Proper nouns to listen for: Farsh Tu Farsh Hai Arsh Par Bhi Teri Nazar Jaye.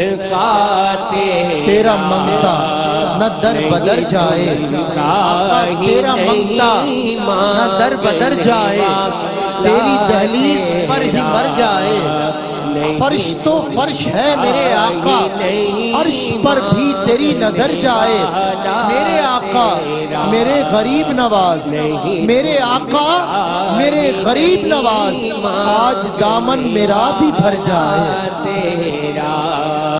सदका तेरा मंगता न दर बदर जाए, तेरा मंगता न दर बदर जाए, तेरी दहलीज पर ही मर जाए। फर्श तो फर्श है मेरे आका, अर्श पर भी तेरी नजर जाए। मेरे आका मेरे गरीब नवाज, मेरे आका मेरे गरीब नवाज, आज दामन मेरा भी भर जाए।